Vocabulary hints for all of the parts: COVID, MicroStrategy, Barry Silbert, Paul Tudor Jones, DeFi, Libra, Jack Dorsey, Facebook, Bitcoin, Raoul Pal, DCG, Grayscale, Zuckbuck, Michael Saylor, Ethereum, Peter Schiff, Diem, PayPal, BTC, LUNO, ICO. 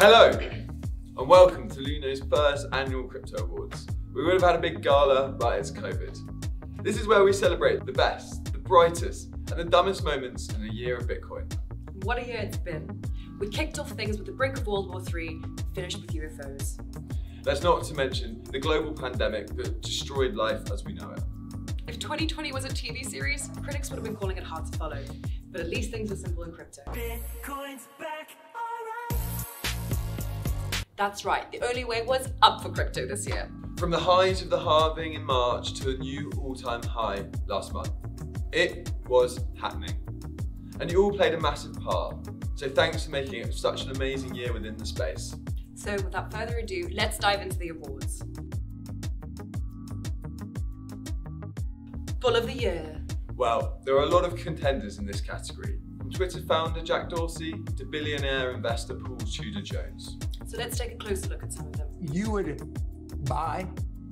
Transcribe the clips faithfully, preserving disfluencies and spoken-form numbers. Hello and welcome to LUNO's first annual crypto awards. We would have had a big gala, but it's COVID. This is where we celebrate the best, the brightest and the dumbest moments in a year of Bitcoin. What a year it's been. We kicked off things with the brink of World War Three, finished with U F Os. That's not to mention the global pandemic that destroyed life as we know it. If twenty twenty was a T V series, critics would have been calling it hard to follow. But at least things are simple in crypto. Bitcoin's back. That's right, the only way was up for crypto this year. From the highs of the halving in March to a new all-time high last month, it was happening. And you all played a massive part, so thanks for making it such an amazing year within the space. So without further ado, let's dive into the awards. Bull of the Year. Well, there are a lot of contenders in this category, from Twitter founder Jack Dorsey to billionaire investor Paul Tudor Jones. So let's take a closer look at some of them. You would buy,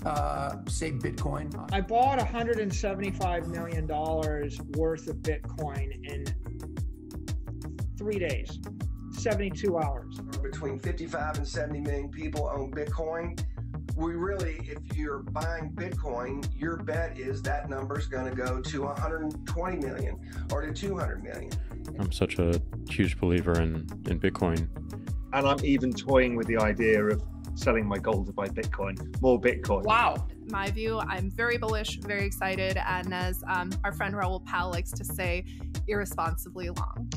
uh, say, Bitcoin. I bought one hundred seventy-five million dollars worth of Bitcoin in three days, seventy-two hours. Between fifty-five and seventy million people own Bitcoin. We really, if you're buying Bitcoin, your bet is that number's going to go to one hundred twenty million or to two hundred million. I'm such a huge believer in, in Bitcoin. And I'm even toying with the idea of selling my gold to buy Bitcoin, more Bitcoin. Wow. My view, I'm very bullish, very excited. And as um, our friend Raoul Pal likes to say, irresponsibly long.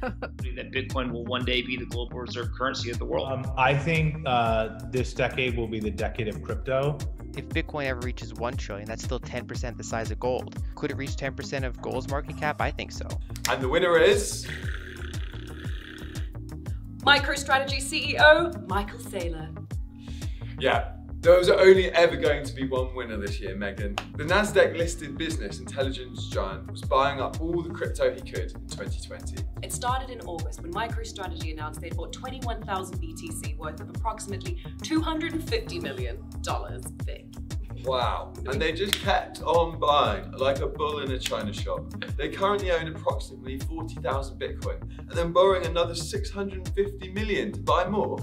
That Bitcoin will one day be the global reserve currency of the world. Um, I think uh, this decade will be the decade of crypto. If Bitcoin ever reaches one trillion, that's still ten percent the size of gold. Could it reach ten percent of gold's market cap? I think so. And the winner is... MicroStrategy C E O, Michael Saylor. Yeah, there was only ever going to be one winner this year, Megan. The NASDAQ-listed business intelligence giant was buying up all the crypto he could in twenty twenty. It started in August when MicroStrategy announced they'd bought twenty-one thousand B T C worth of approximately two hundred fifty million dollars big. Wow, and they just kept on buying like a bull in a china shop. They currently own approximately forty thousand Bitcoin and then borrowing another six hundred fifty million to buy more.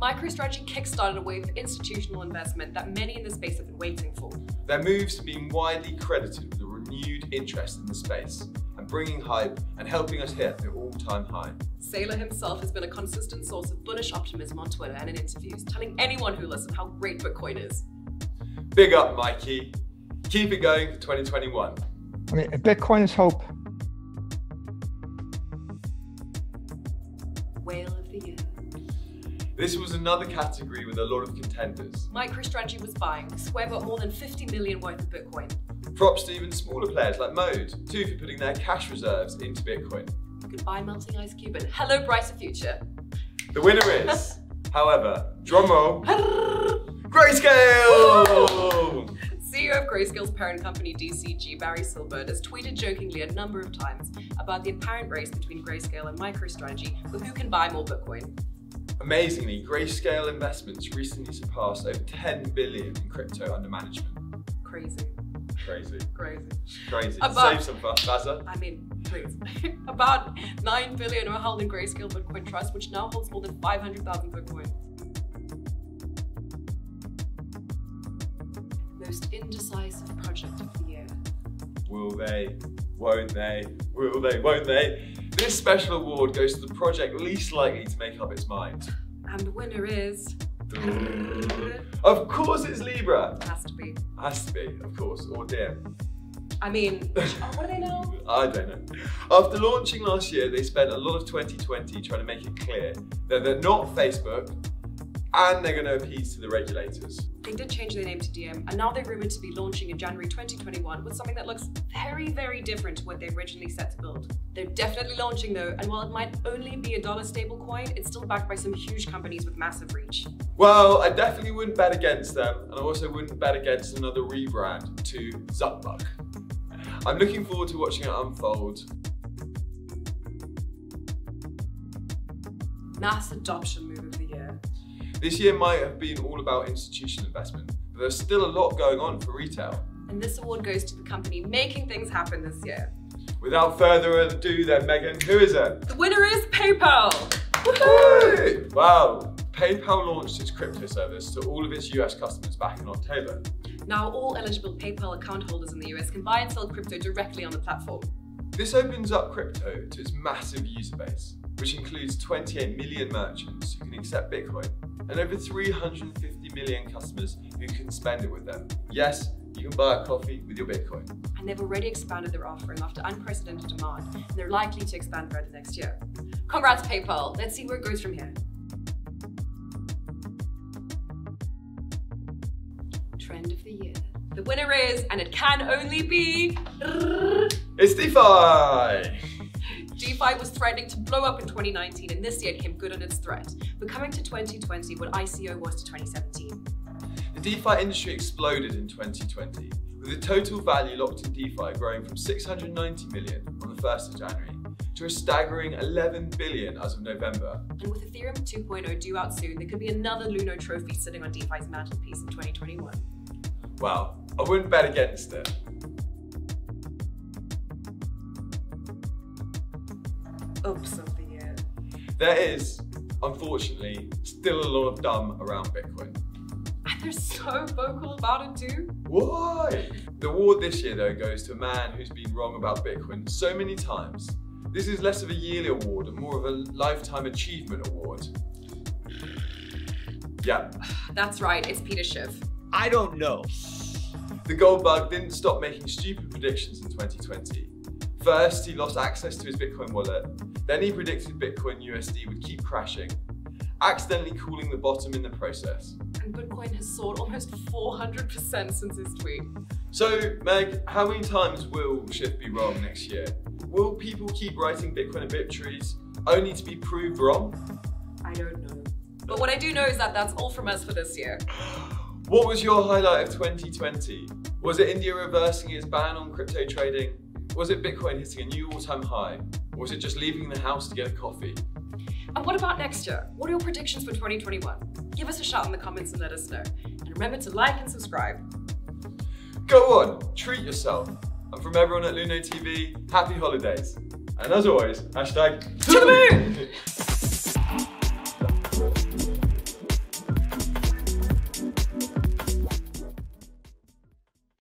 MicroStrategy kickstarted a wave of institutional investment that many in the space have been waiting for. Their moves have been widely credited with a renewed interest in the space and bringing hype and helping us hit the all-time high. Saylor himself has been a consistent source of bullish optimism on Twitter and in interviews, telling anyone who listens how great Bitcoin is. Big up, Mikey. Keep it going for twenty twenty-one. I mean, Bitcoin is hope. Whale of the Year. This was another category with a lot of contenders. MicroStrategy was buying, Square bought more than fifty million worth of Bitcoin. Props to even smaller players like Mode, too, for putting their cash reserves into Bitcoin. Goodbye, melting ice cube, and hello, brighter future. The winner is, however, drumroll. Grayscale! Woo! C E O of Grayscale's parent company D C G, Barry Silbert, has tweeted jokingly a number of times about the apparent race between Grayscale and MicroStrategy for who can buy more Bitcoin. Amazingly, Grayscale investments recently surpassed over ten billion in crypto under management. Crazy. Crazy. Crazy. Crazy. About, save some for Baza. I mean, please. About nine billion are held in Grayscale Bitcoin Trust, which now holds more than five hundred thousand Bitcoin. Most indecisive project of the year. Will they? Won't they? Will they? Won't they? This special award goes to the project least likely to make up its mind. And the winner is... Of course it's Libra! It has to be. Has to be, of course, or Diem. I mean, what do they know? I don't know. After launching last year, they spent a lot of twenty twenty trying to make it clear that they're not Facebook, and they're going to appease to the regulators. They did change their name to Diem, and now they're rumoured to be launching in January twenty twenty-one with something that looks very, very different to what they originally set to build. They're definitely launching though, and while it might only be a dollar stablecoin, it's still backed by some huge companies with massive reach. Well, I definitely wouldn't bet against them, and I also wouldn't bet against another rebrand to Zuckbuck. I'm looking forward to watching it unfold. Mass adoption move of the year. This year might have been all about institutional investment, but there's still a lot going on for retail. And this award goes to the company making things happen this year. Without further ado then, Megan, who is it? The winner is PayPal. Woo! Wow. PayPal launched its crypto service to all of its U S customers back in October. Now all eligible PayPal account holders in the U S can buy and sell crypto directly on the platform. This opens up crypto to its massive user base, which includes twenty-eight million merchants who can accept Bitcoin and over three hundred fifty million customers who can spend it with them. Yes, you can buy a coffee with your Bitcoin. And they've already expanded their offering after unprecedented demand, and they're likely to expand further next year. Congrats, PayPal. Let's see where it goes from here. Trend of the year. The winner is, and it can only be, it's DeFi! DeFi was threatening to blow up in twenty nineteen, and this year it came good on its threat, becoming to twenty twenty what I C O was to twenty seventeen. The DeFi industry exploded in twenty twenty, with the total value locked in DeFi growing from six hundred ninety million on the first of January to a staggering eleven billion as of November. And with Ethereum two point oh due out soon, there could be another LUNO trophy sitting on DeFi's mantelpiece in twenty twenty-one. Wow, I wouldn't bet against it. Oops of the year. There is, unfortunately, still a lot of dumb around Bitcoin. And they're so vocal about it too. Why? The award this year though goes to a man who's been wrong about Bitcoin so many times. This is less of a yearly award and more of a lifetime achievement award. Yeah. That's right, it's Peter Schiff. I don't know. The gold bug didn't stop making stupid predictions in twenty twenty. First, he lost access to his Bitcoin wallet. Then he predicted Bitcoin U S D would keep crashing, accidentally cooling the bottom in the process. And Bitcoin has soared almost four hundred percent since his tweet. So, Meg, how many times will Schiff be wrong next year? Will people keep writing Bitcoin obituaries only to be proved wrong? I don't know. But what I do know is that that's all from us for this year. What was your highlight of twenty twenty? Was it India reversing its ban on crypto trading? Was it Bitcoin hitting a new all-time high? Or was it just leaving the house to get a coffee? And what about next year? What are your predictions for twenty twenty-one? Give us a shout in the comments and let us know. And remember to like and subscribe. Go on, treat yourself. And from everyone at LUNO T V, happy holidays. And as always, hashtag to the moon!